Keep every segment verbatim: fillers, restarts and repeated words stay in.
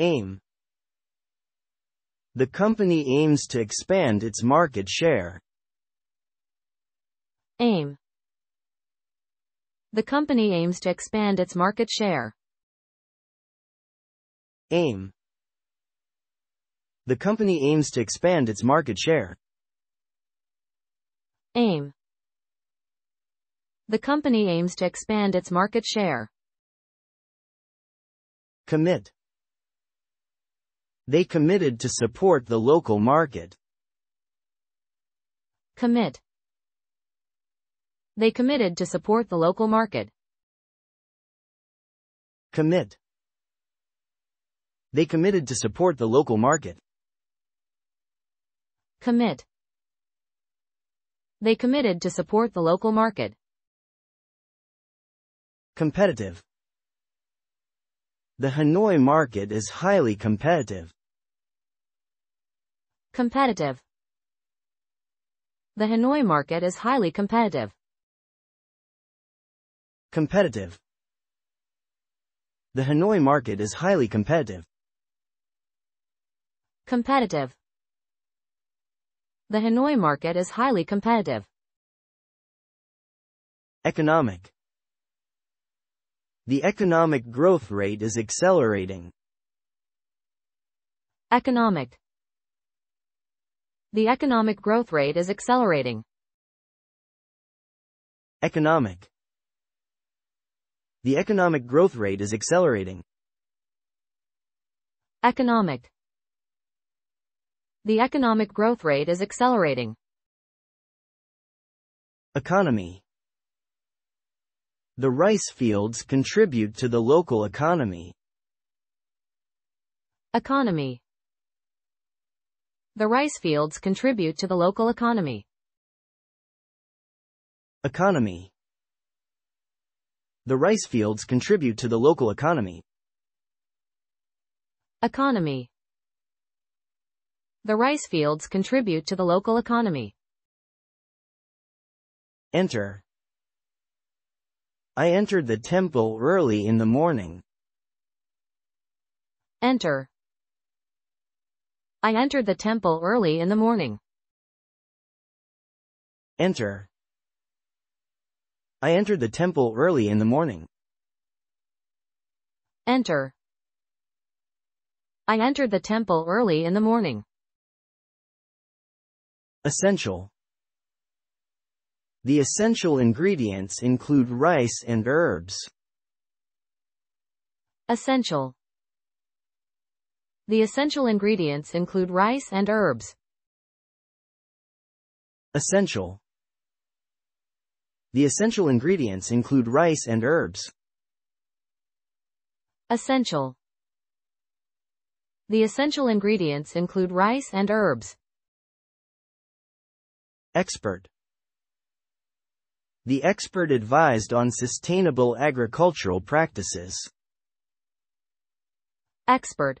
AIM. The company aims to expand its market share. AIM. The company aims to expand its market share. AIM. The company aims to expand its market share. AIM. The company aims to expand its market share. Commit. They committed to support the local market. Commit. They committed to support the local market. Commit. They committed to support the local market. Commit. They committed to support the local market. Competitive. The Hanoi market is highly competitive. Competitive. The Hanoi market is highly competitive. Competitive. The Hanoi market is highly competitive. Competitive. The Hanoi market is highly competitive. Economic. The economic growth rate is accelerating. Economic. The economic growth rate is accelerating. Economic. The economic growth rate is accelerating. Economic. The economic growth rate is accelerating. Economy. The rice fields contribute to the local economy. Economy. The rice fields contribute to the local economy. Economy. The rice fields contribute to the local economy. Economy. The rice fields contribute to the local economy. Enter. I entered the temple early in the morning. Enter. I entered the temple early in the morning. Enter. I entered the temple early in the morning. Enter. I entered the temple early in the morning. Essential. The essential ingredients include rice and herbs. Essential. The essential ingredients include rice and herbs. Essential. The essential ingredients include rice and herbs. Essential. The essential ingredients include rice and herbs. Expert. The expert advised on sustainable agricultural practices. Expert.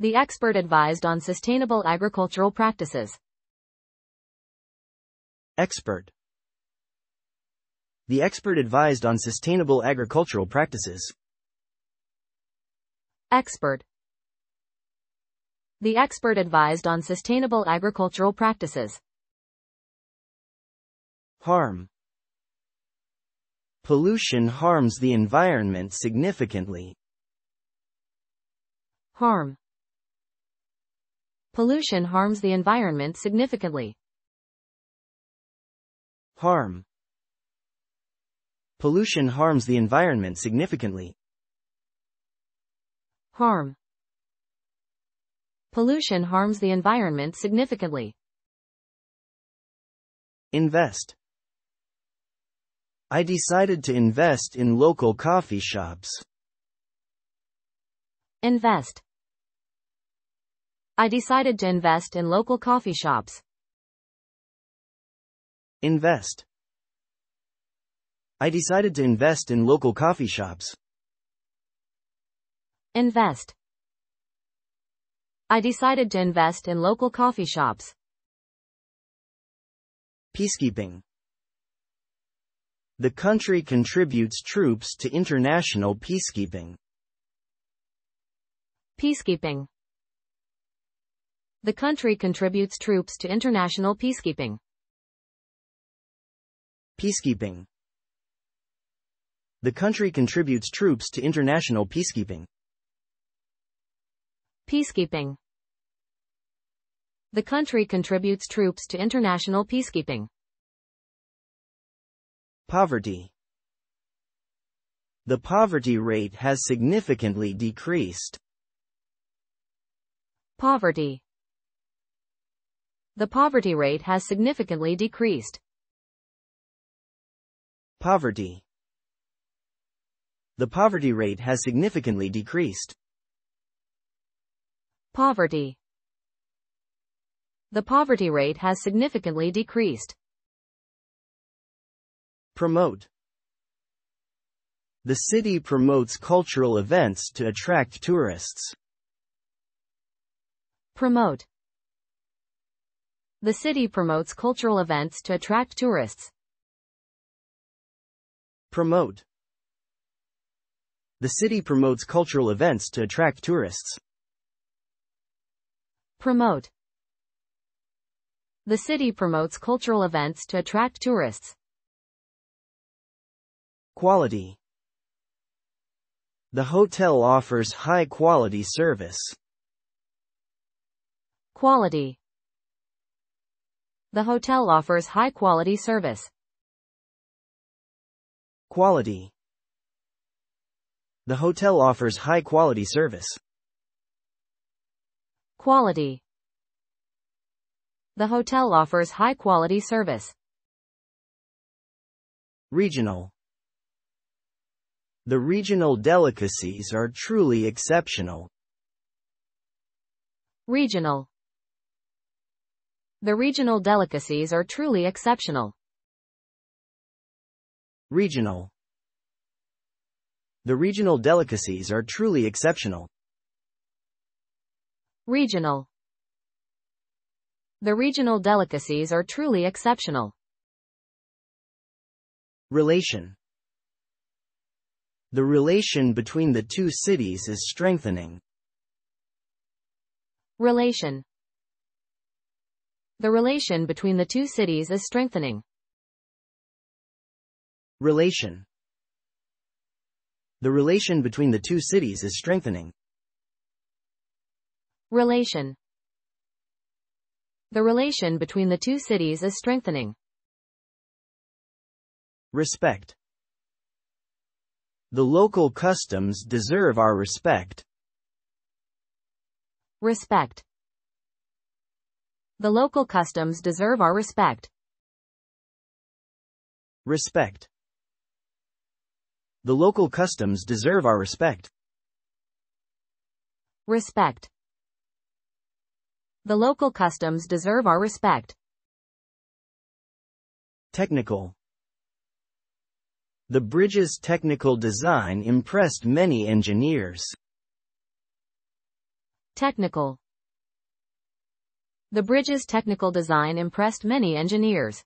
The expert advised on sustainable agricultural practices. Expert. The expert advised on sustainable agricultural practices. Expert. The expert advised on sustainable agricultural practices. Harm. Pollution harms the environment significantly. Harm. Pollution harms the environment significantly. Harm. Pollution harms the environment significantly. Harm. Pollution harms the environment significantly. Invest. I decided to invest in local coffee shops. Invest. I decided to invest in local coffee shops. Invest. I decided to invest in local coffee shops. Invest. I decided to invest in local coffee shops. Peacekeeping. The country contributes troops to international peacekeeping. Peacekeeping. The country contributes troops to international peacekeeping. Peacekeeping. The country contributes troops to international peacekeeping. Peacekeeping. The country contributes troops to international peacekeeping. Poverty. The poverty rate has significantly decreased. Poverty. The poverty rate has significantly decreased. Poverty. The poverty rate has significantly decreased. Poverty. The poverty rate has significantly decreased. Promote. The city promotes cultural events to attract tourists. Promote. The city promotes cultural events to attract tourists. Promote. The city promotes cultural events to attract tourists. Promote. The city promotes cultural events to attract tourists. Quality. The hotel offers high-quality service. Quality. The hotel offers high-quality service. Quality. The hotel offers high-quality service. Quality. The hotel offers high-quality service. Regional. The regional delicacies are truly exceptional. Regional. The regional delicacies are truly exceptional. Regional. The regional delicacies are truly exceptional. Regional. The regional delicacies are truly exceptional. Relation. The relation between the two cities is strengthening. Relation. The relation between the two cities is strengthening. Relation. The relation between the two cities is strengthening. Relation. The relation between the two cities is strengthening. Respect. The local customs deserve our respect. Respect. The local customs deserve our respect. Respect. The local customs deserve our respect. Respect. The local customs deserve our respect. Technical. The bridge's technical design impressed many engineers. Technical. The bridge's technical design impressed many engineers.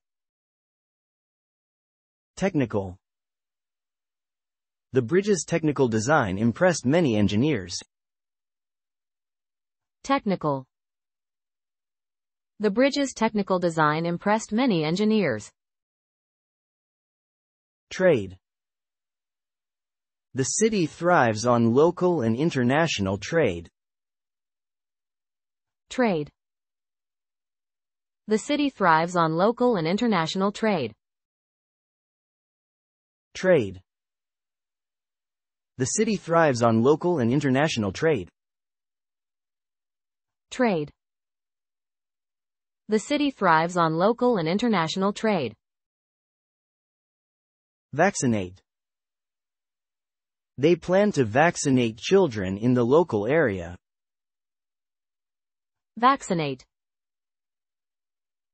Technical. The bridge's technical design impressed many engineers. Technical. The bridge's technical design impressed many engineers. Trade. The city thrives on local and international trade. Trade. The city thrives on local and international trade. Trade. The city thrives on local and international trade. Trade. The city thrives on local and international trade. Vaccinate. They plan to vaccinate children in the local area. Vaccinate.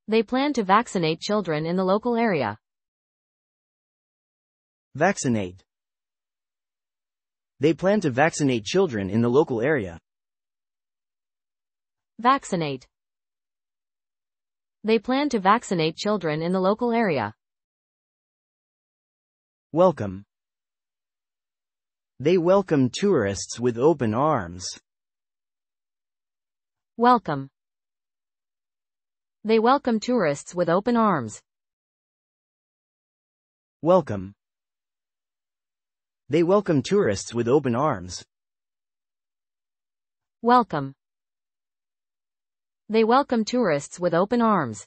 They plan to vaccinate children in the local area. Vaccinate. They plan to vaccinate children in the local area. Vaccinate. They plan to vaccinate children in the local area. Welcome. They welcome tourists with open arms. Welcome. They welcome tourists with open arms. Welcome. They welcome tourists with open arms. Welcome. They welcome tourists with open arms.